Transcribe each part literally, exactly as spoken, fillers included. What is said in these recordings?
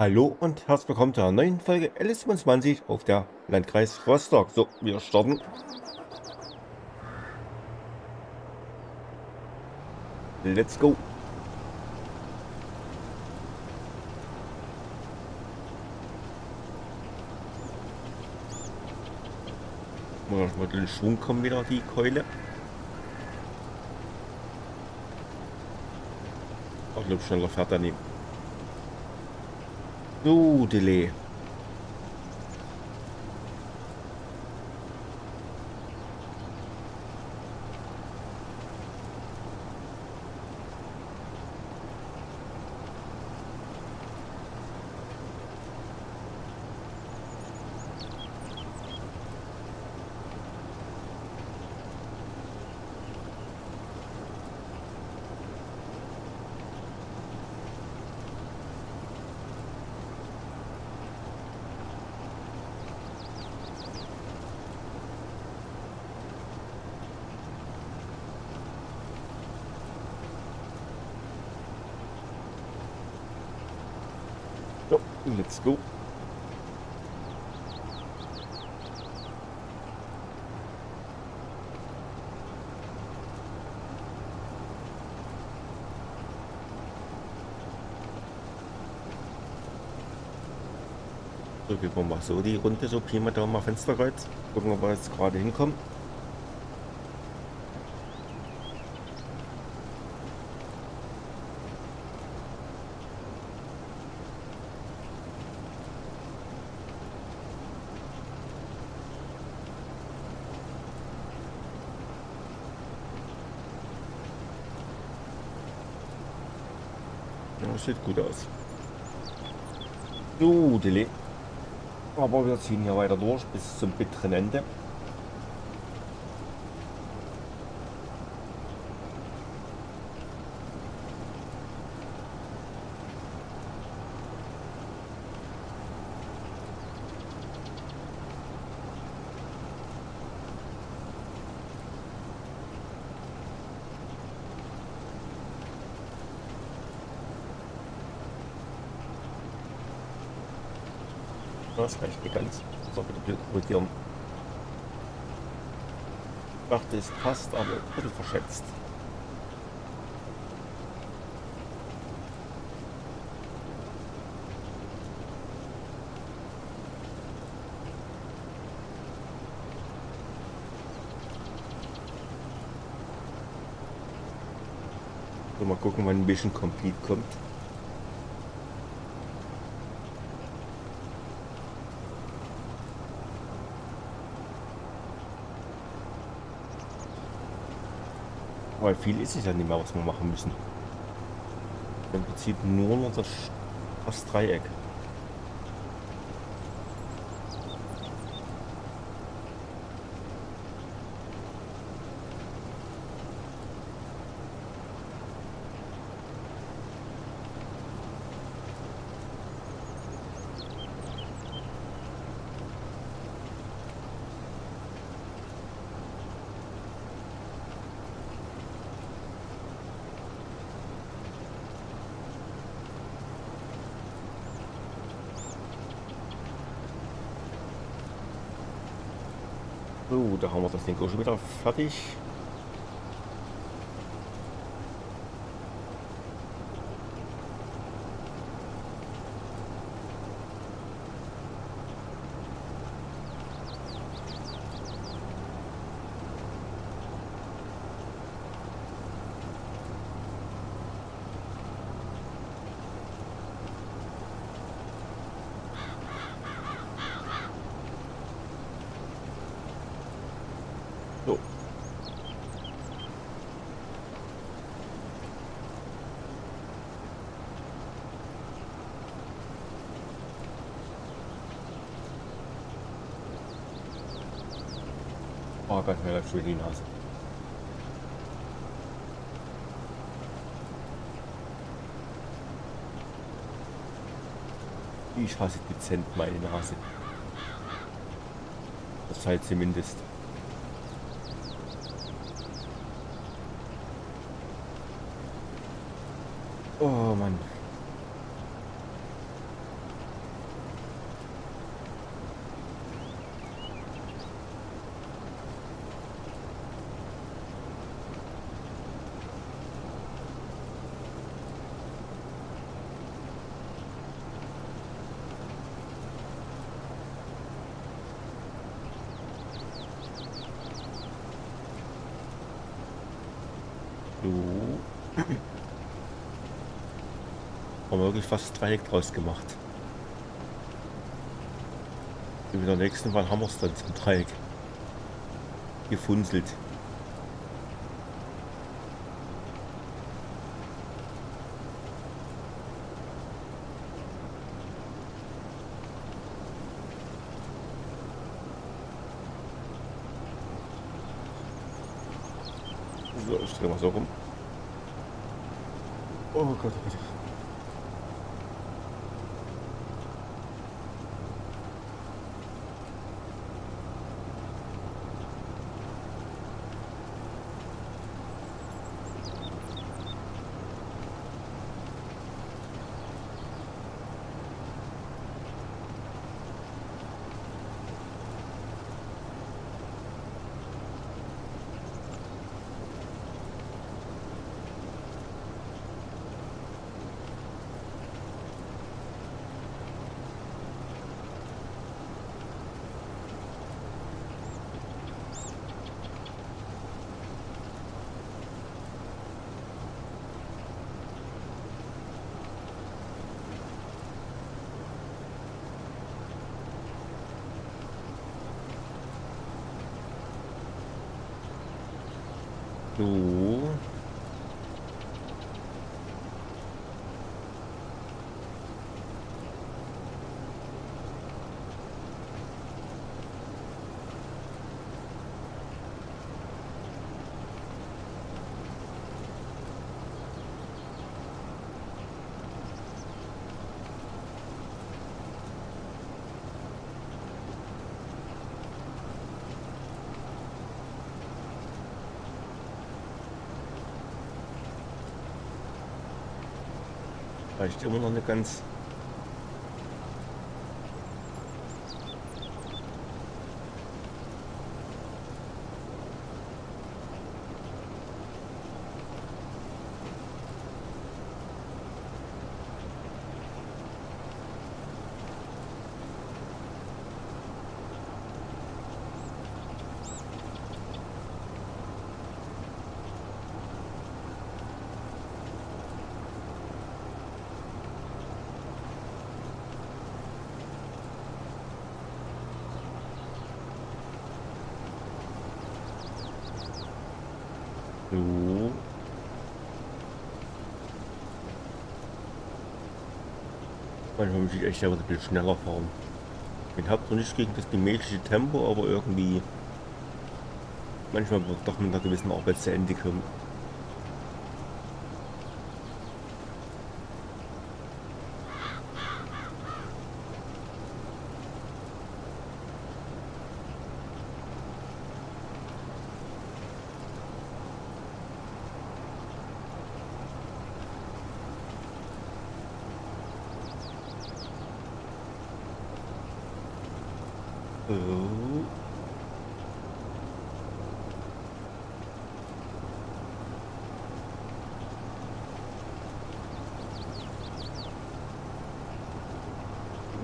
Hallo und herzlich willkommen zu einer neuen Folge L S zweiundzwanzig auf der Landkreis Rostock. So, wir starten. Let's go. Muss mal den Schwung kommen wieder, die Keule. Ich glaube, schneller fährt daneben. So, Delay. So, let's go. So, gehen wir mal so die Runde, so Pi mal Daumen mal Fensterkreuz. Gucken, ob wir jetzt gerade hinkommen. Das sieht gut aus. So, Delay. Aber wir ziehen hier weiter durch bis zum bitteren Ende. Das reicht nicht ganz. So, bitte korrigieren. Ich dachte, es passt, aber ein bisschen verschätzt. So, mal gucken, wann ein bisschen Complete kommt. Weil viel ist es ja nicht mehr, was wir machen müssen. Im Prinzip nur noch das, das Dreieck. So, da haben wir das Ding auch schon wieder fertig. So. Oh Gott, mir läuft schon die Nase. Ich hasse dezent meine Nase. Das heißt zumindest. Oh Mann. Du. Haben wir wirklich fast Dreieck draus gemacht. Mit der nächsten Mal haben wir es dann zum Dreieck gefunzelt. So, ich drehe mal so rum. Oh Gott, oh Gott. So. Reicht immer noch nicht ganz. So. Manchmal muss ich echt ein bisschen schneller fahren. Ich habe noch nicht gegen das gemächliche Tempo, aber irgendwie manchmal wird doch mit einer gewissen Arbeit zu Ende kommen. Oh.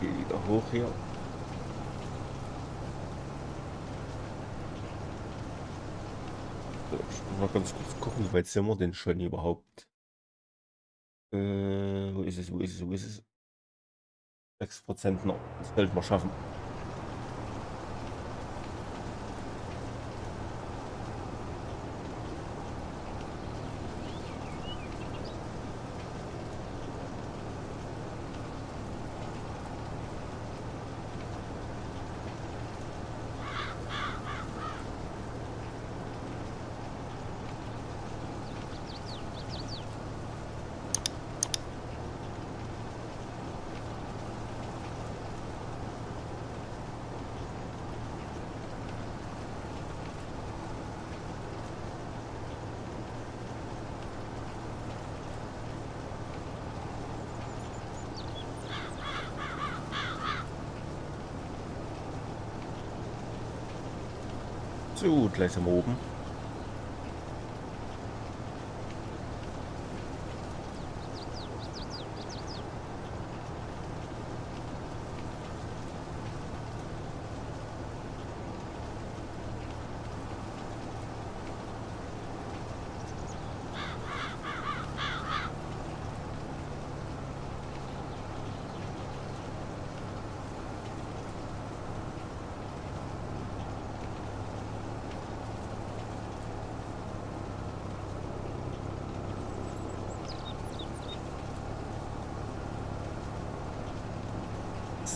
Geh wieder hoch hier. So, ich muss mal ganz kurz gucken, wie weit sind wir denn schon überhaupt? Äh, wo ist es, wo ist es, wo ist es? sechs Prozent noch, das sollten wir schaffen. So, gleich sind wir oben.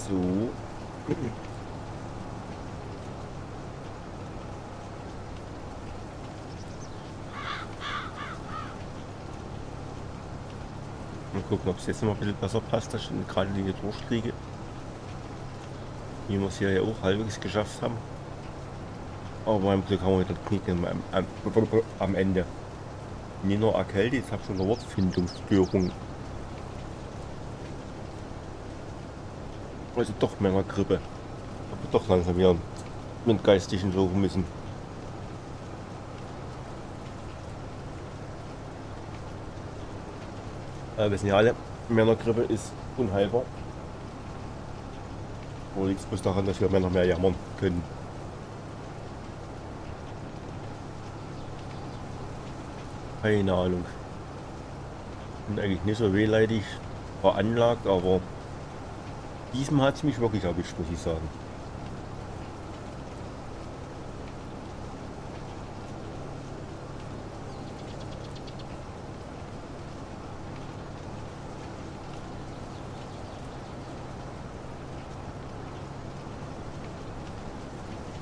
So. Mal gucken, ob es jetzt noch ein bisschen besser passt, dass ich eine gerade Linie durchkriege. Wie wir es hier ja auch halbwegs geschafft haben. Aber beim Glück haben wir den Knicken am, am, am Ende. Nicht nur erkältet, jetzt habe ich schon eine Wortfindungsstörung. Also doch meiner Grippe. Aber doch langsam wieder mit Geistigen suchen müssen. Wir wissen ja alle, Männergrippe ist unheilbar. Wo liegt es bloß daran, dass wir Männer mehr jammern können. Keine Ahnung. Ich bin eigentlich nicht so wehleidig veranlagt, aber diesmal hat es mich wirklich erwischt, muss ich sagen.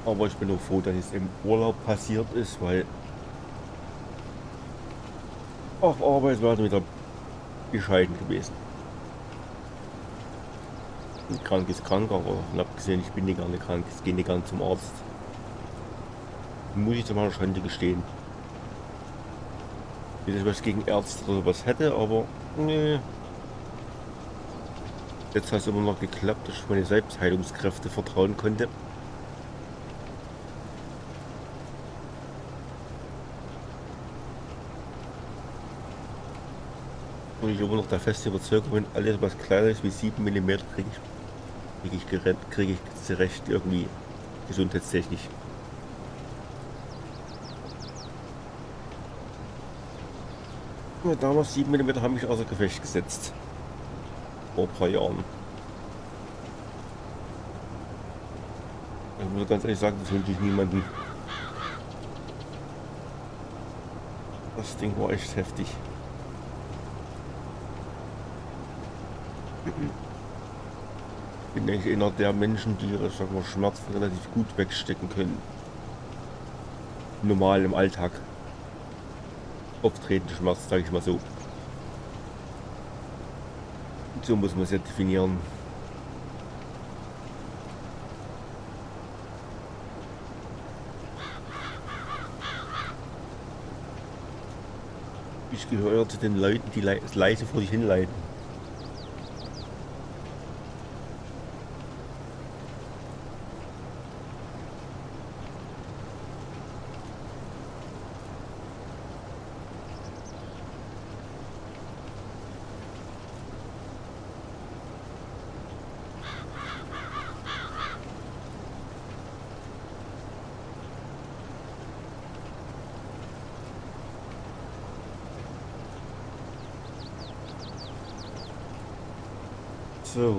Aber ich bin auch froh, dass es im Urlaub passiert ist, weil auf Arbeit war es wieder bescheiden gewesen. Krank ist krank, aber ich habe gesehen, ich bin nicht gerne krank, ich gehe nicht gerne zum Arzt. Muss ich zu meiner Schande gestehen. Wenn ich was gegen Ärzte oder was hätte, aber nee. Jetzt hat es immer noch geklappt, dass ich meine Selbstheilungskräfte vertrauen konnte. Und ich immer noch der festen Überzeugung bin, alles was kleiner ist wie sieben Millimeter kriege ich. Kriege ich, gerät, kriege ich zurecht irgendwie gesundheitstechnisch. Ja, damals sieben Millimeter haben mich außer Gefecht gesetzt. Vor ein paar Jahren. Ich muss ganz ehrlich sagen, das wünsche ich niemandem. Das Ding war echt heftig. Ich bin eigentlich einer der Menschen, die ihre Schmerzen relativ gut wegstecken können. Normal im Alltag. Auftretende Schmerzen, sage ich mal so. Und so muss man es ja definieren. Ich gehöre zu den Leuten, die le leise vor sich hinleiden. So.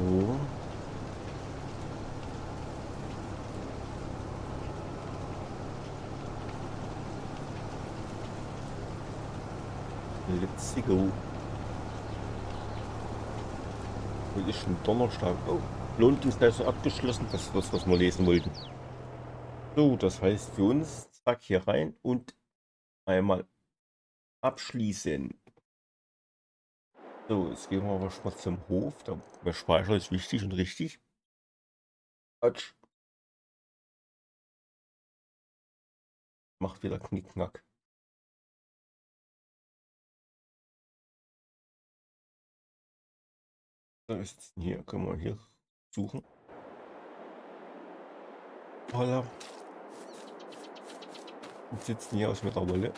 Let's go. Das ist schon Donnerstag. Oh, Lohndienstleistung abgeschlossen. Das ist das, was wir lesen wollten. So, das heißt für uns, zack, hier rein und einmal abschließen. So, jetzt gehen wir aber schon mal zum Hof. Der Speicher ist wichtig und richtig. Quatsch. Macht wieder Knickknack. Da ist es hier. Können wir hier suchen. Voila. und sitzen hier aus Metallwolle.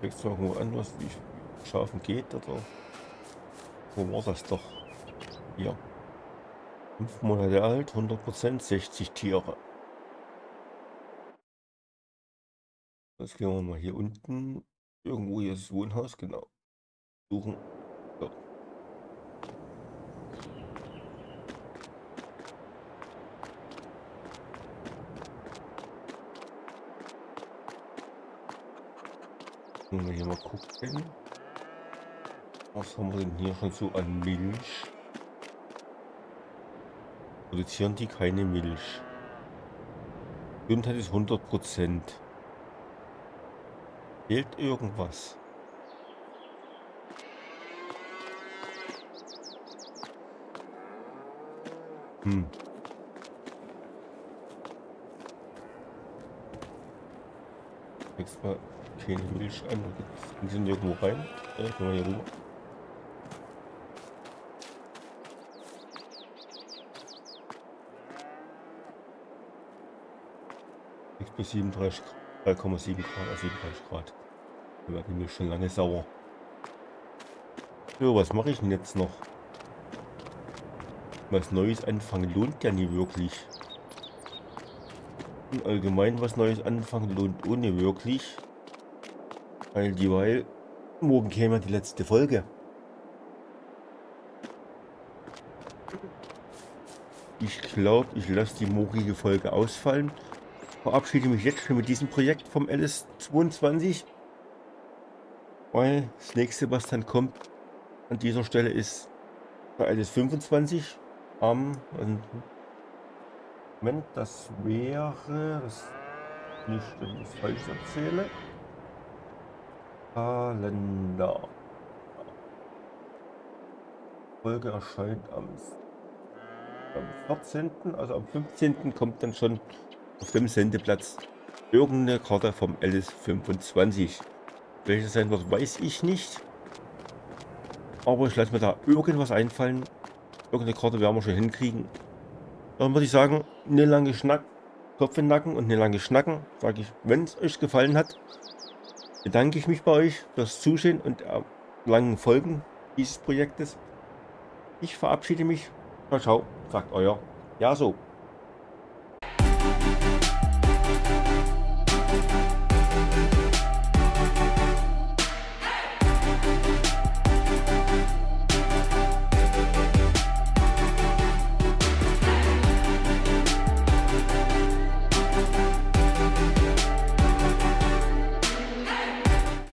Wächst mal irgendwo an, was die Schafen geht, oder wo war das doch? Hier. fünf Monate alt, hundert Prozent, sechzig Tiere. Jetzt gehen wir mal hier unten. Irgendwo hier ist das Wohnhaus, genau. Suchen. So. Wenn wir hier mal gucken. Was haben wir denn hier schon so an Milch? Produzieren die keine Milch? Gesundheit ist hundert Prozent. Fehlt irgendwas. Hm. Jetzt mal keine Milch an. Die sind irgendwo rein. Äh, können wir hier rüber. sechs bis siebenunddreißig Grad, drei Komma sieben Grad, also siebenunddreißig Grad. Wir werden nämlich schon lange sauer. So, was mache ich denn jetzt noch? Was Neues anfangen lohnt ja nie wirklich. Und allgemein was Neues anfangen lohnt ohne wirklich. Weil dieweil morgen käme die letzte Folge. Ich glaube, ich lasse die morgige Folge ausfallen. Verabschiede mich jetzt schon mit diesem Projekt vom L S zweiundzwanzig, weil das nächste, was dann kommt, an dieser Stelle ist der L S fünfundzwanzig am ähm, Moment, das wäre, das nicht, wenn ich es falsch erzähle, Kalender. Die Folge erscheint am, am vierzehnten, also am fünfzehnten kommt dann schon auf dem Sendeplatz irgendeine Karte vom L S fünfundzwanzig. Welche sein wird, weiß ich nicht. Aber ich lasse mir da irgendwas einfallen. Irgendeine Karte werden wir schon hinkriegen. Dann würde ich sagen, eine lange Schnack, Kopf in den Nacken und eine lange Schnacken. Sage ich, wenn es euch gefallen hat, bedanke ich mich bei euch fürs Zusehen und äh, langen Folgen dieses Projektes. Ich verabschiede mich. Ciao, ciao, sagt euer Jaso.